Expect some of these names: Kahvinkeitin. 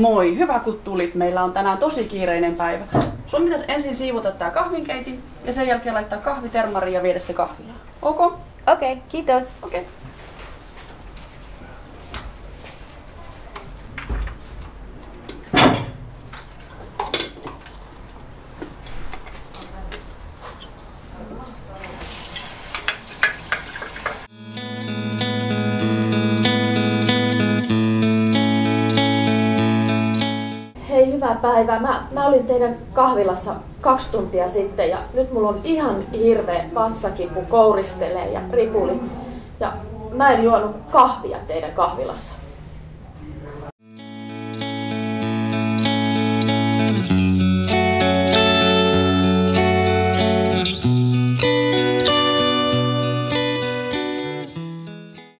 Moi, hyvä kun tulit. Meillä on tänään tosi kiireinen päivä. Sun pitäisi ensin siivota tää kahvinkeitin ja sen jälkeen laittaa kahvitermariin ja viedä se kahvilaan. Ok? Okei, kiitos. Okei. Hyvää päivää. Mä olin teidän kahvilassa 2 tuntia sitten ja nyt mulla on ihan hirveä vatsakipu, kouristelee ja ripuli. Ja mä en juonut kahvia teidän kahvilassa.